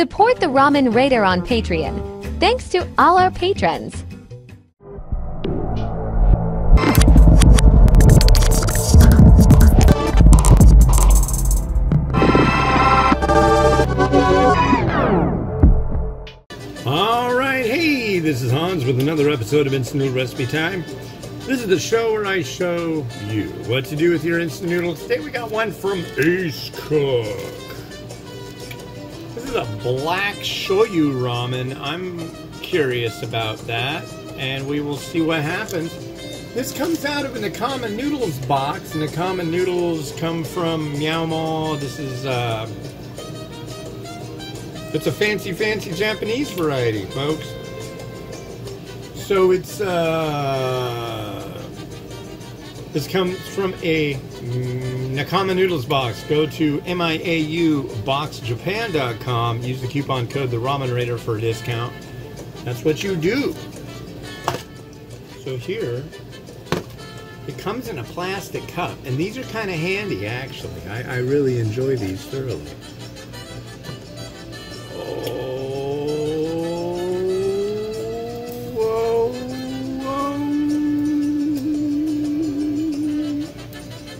Support The Ramen Rater on Patreon. Thanks to all our patrons. This is Hans with another episode of Instant Noodle Recipe Time. This is the show where I show you what to do with your instant noodles. Today we got one from Ace Cook. This is a black shoyu ramen. I'm curious about that, and we will see what happens. This comes out of a Nakama Noodles box. Nakama Noodles come from Myanmar. This is it's a fancy Japanese variety, folks. So this comes from a Nakama Noodles box. Go to miauboxjapan.com. Use the coupon code The Ramen Rater for a discount. That's what you do. So here, it comes in a plastic cup, and these are kind of handy actually. I really enjoy these thoroughly.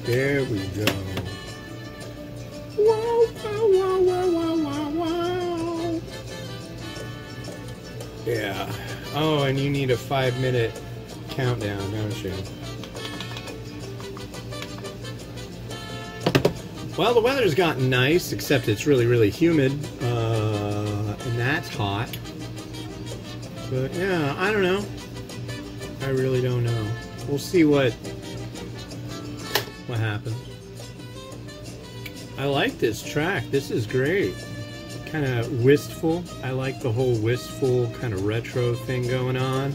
There we go. Wow, wow, wow, wow, wow, wow. Yeah. Oh, and you need a 5-minute countdown, don't you? Well, the weather's gotten nice, except it's really humid. And that's hot. But yeah, I don't know. I really don't know. We'll see what happens. I like this track. This is great. Kind of wistful. I like the whole wistful kind of retro thing going on.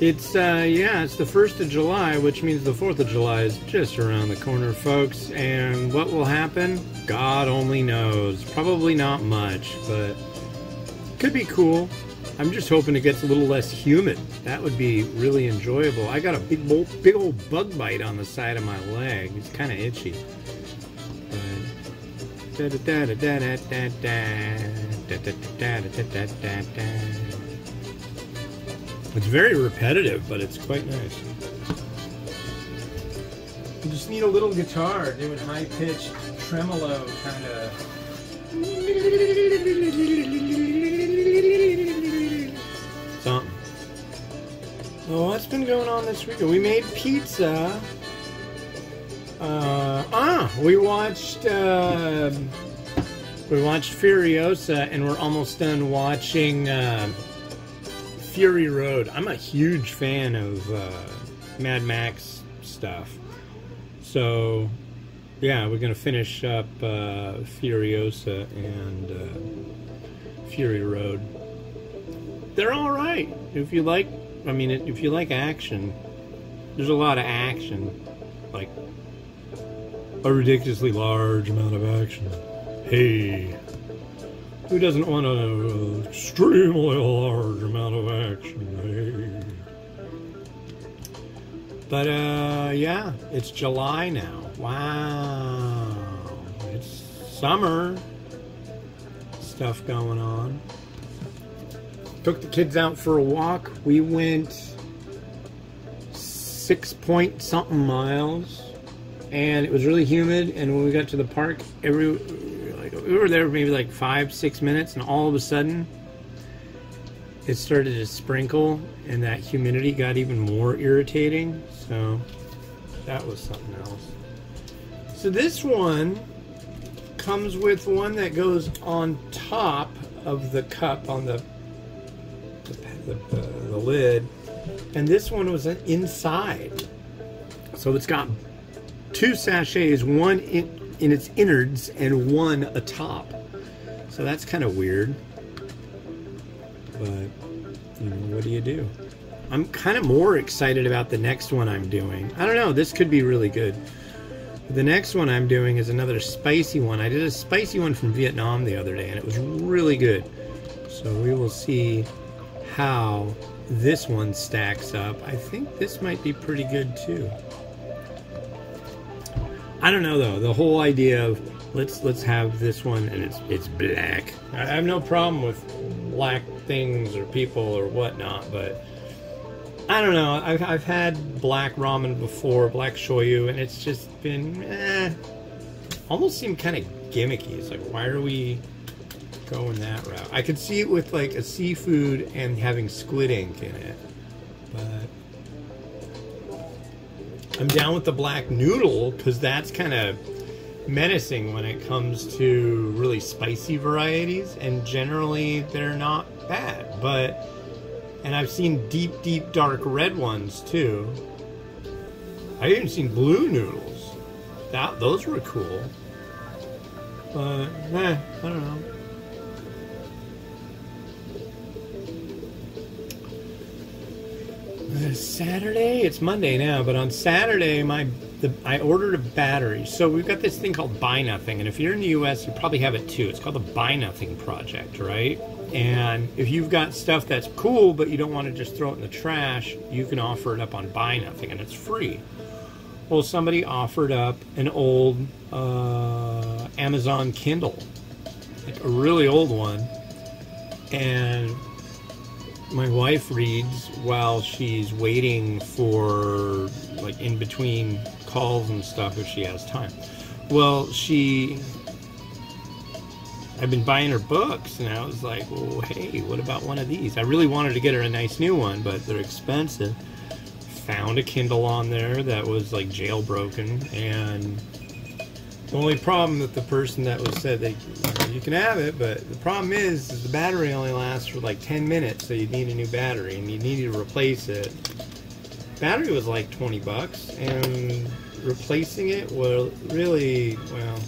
It's yeah, it's the 1st of July, which means the 4th of July is just around the corner, folks, and what will happen? God only knows. Probably not much, but could be cool. I'm just hoping it gets a little less humid. That would be really enjoyable. I got a big old bug bite on the side of my leg. It's kind of itchy. But... it's very repetitive, but it's quite nice. You just need a little guitar doing high-pitched tremolo kind of... something. Well, what's been going on this weekend? We made pizza. We watched Furiosa, and we're almost done watching Fury Road. I'm a huge fan of Mad Max stuff, so yeah, we're gonna finish up Furiosa and Fury Road. They're all right if you like. I mean, if you like action, there's a lot of action, like a ridiculously large amount of action. Hey, who doesn't want an extremely large amount of action? Hey. But yeah, it's July now. Wow, it's summer stuff going on. Took the kids out for a walk. We went 6-point-something miles, and it was really humid. And when we got to the park, we were there maybe like 5-6 minutes, and all of a sudden, it started to sprinkle, and that humidity got even more irritating. So that was something else. So this one comes with one that goes on top of the cup on the lid, and this one was inside, so it's got 2 sachets, one in its innards and one atop, so that's kind of weird, but you know, what do you do? I'm kind of more excited about the next one I'm doing. I don't know, this could be really good. The next one I'm doing is another spicy one. I did a spicy one from Vietnam the other day, and it was really good, so we will see how this one stacks up. I think this might be pretty good too. I don't know though, the whole idea of Let's have this one, and it's black. I have no problem with black things or people or whatnot, but I don't know. I've had black ramen before, black shoyu, and it's just been almost seemed kind of gimmicky. It's like, why are we going that route? I could see it with like a seafood and having squid ink in it, but I'm down with the black noodle because that's kind of menacing when it comes to really spicy varieties, and generally they're not bad. But, and I've seen deep dark red ones too. I've even seen blue noodles. Those were cool. But I don't know. Saturday? It's Monday now, but on Saturday I ordered a battery. So we've got this thing called Buy Nothing, and if you're in the US, you probably have it too. It's called the Buy Nothing Project, right? And if you've got stuff that's cool, but you don't want to just throw it in the trash, you can offer it up on Buy Nothing, and it's free. Well, somebody offered up an old Amazon Kindle, like a really old one, and my wife reads while she's waiting for, like, in between calls and stuff if she has time. Well, I've been buying her books, and I was like, well, hey, what about one of these? I really wanted to get her a nice new one, but they're expensive. Found a Kindle on there that was, like, jailbroken, and the only problem that the person that was said they, you can have it, but the problem is the battery only lasts for like 10 minutes, so you need a new battery and you need to replace it. Battery was like 20 bucks, and replacing it was really, well,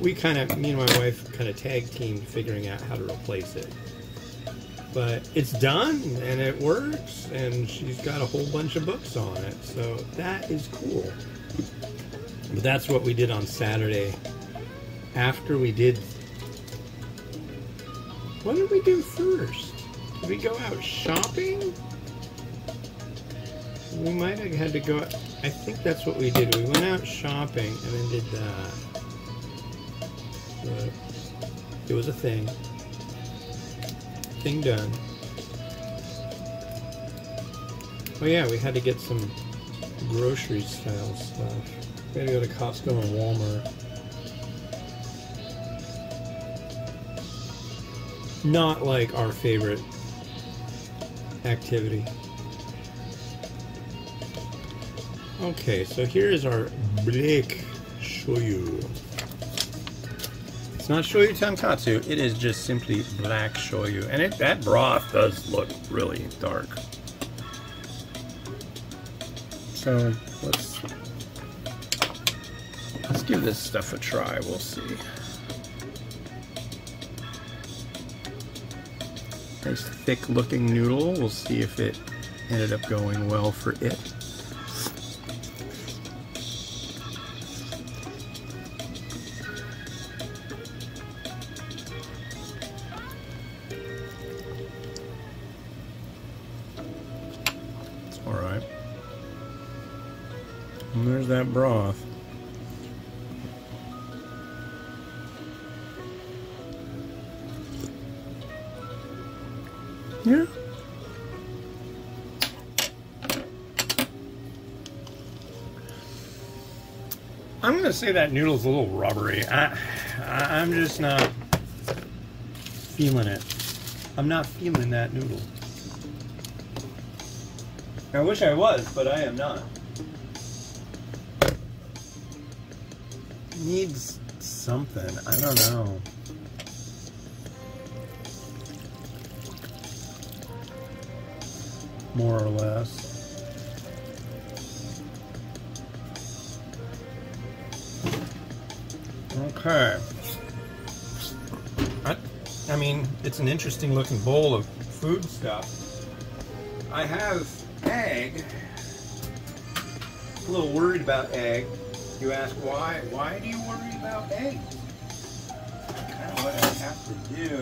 me and my wife kind of tag teamed figuring out how to replace it. But it's done and it works, and she's got a whole bunch of books on it, so that is cool. But that's what we did on Saturday. After we did, what did we do first? Did we go out shopping? We might have had to go, I think that's what we did. We went out shopping and then did that. But it was a thing. Thing done. Oh yeah, we had to get some grocery style stuff. We had to go to Costco and Walmart. Not like our favorite activity. Okay, so here is our black shoyu. It's not shoyu tonkatsu, it is just simply black shoyu. And that broth does look really dark. So let's give this stuff a try, we'll see. Nice thick looking noodle, we'll see if it ended up going well for it. It's alright. And there's that broth. Yeah. I'm going to say that noodle's a little rubbery. I'm just not feeling it. I'm not feeling that noodle. I wish I was, but I am not. It needs something. I don't know. More or less. Okay. I mean, it's an interesting looking bowl of food stuff. I have egg. I'm a little worried about egg. You ask why? Why do you worry about egg? Kind of what I have to do.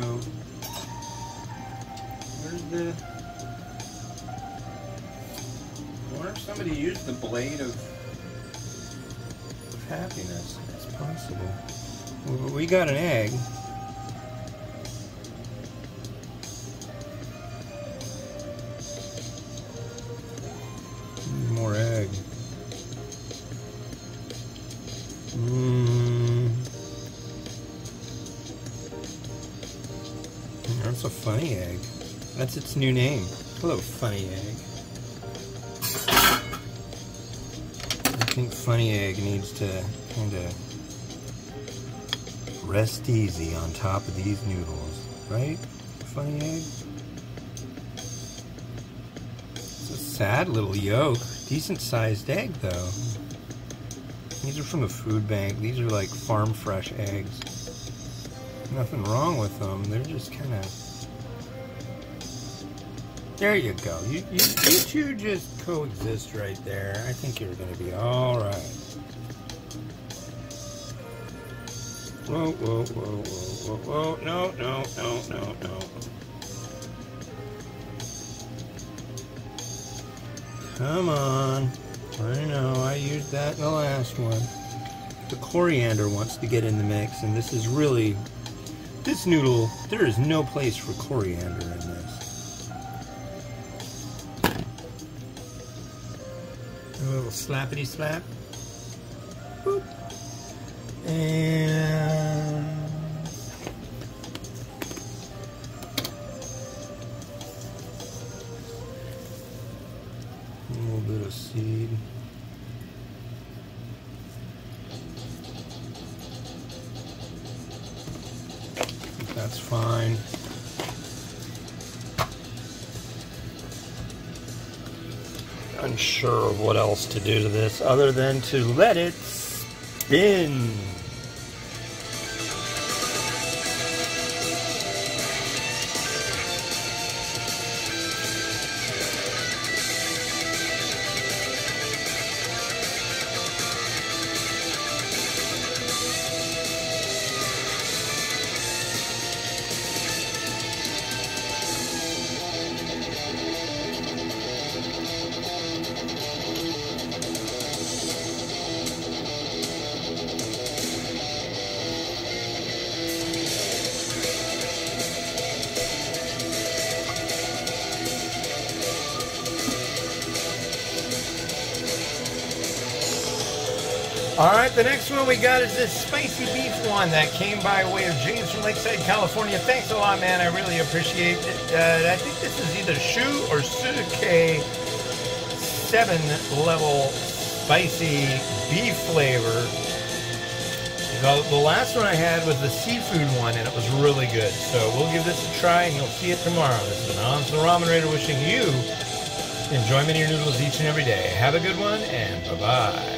Where's the... Somebody used the blade of happiness. That's possible. We got an egg. More egg. That's a funny egg. That's its new name. Hello, funny egg. I think funny egg needs to kind of rest easy on top of these noodles, right? Funny egg. It's a sad little yolk. Decent sized egg though. These are from the food bank. These are like farm fresh eggs. Nothing wrong with them. They're just kind of. There you go. You two just. Coexist right there. I think you're going to be all right. Whoa, whoa, whoa, whoa, whoa, whoa. No, no, no, no, no. Come on. I know. I used that in the last one. The coriander wants to get in the mix, and this is really... This noodle, there is no place for coriander in this. A little slappity slap. Boop. And a little bit of seed. That's fine. Unsure of what else to do to this other than to let it spin. Alright, the next one we got is this spicy beef one that came by way of James from Lakeside, California. Thanks a lot, man. I really appreciate it. I think this is either shu or suzuke 7-level spicy beef flavor. The last one I had was the seafood one, and it was really good. So we'll give this a try, and you'll see it tomorrow. This is Anon's The Ramen Rater wishing you enjoyment of your noodles each and every day. Have a good one, and bye-bye.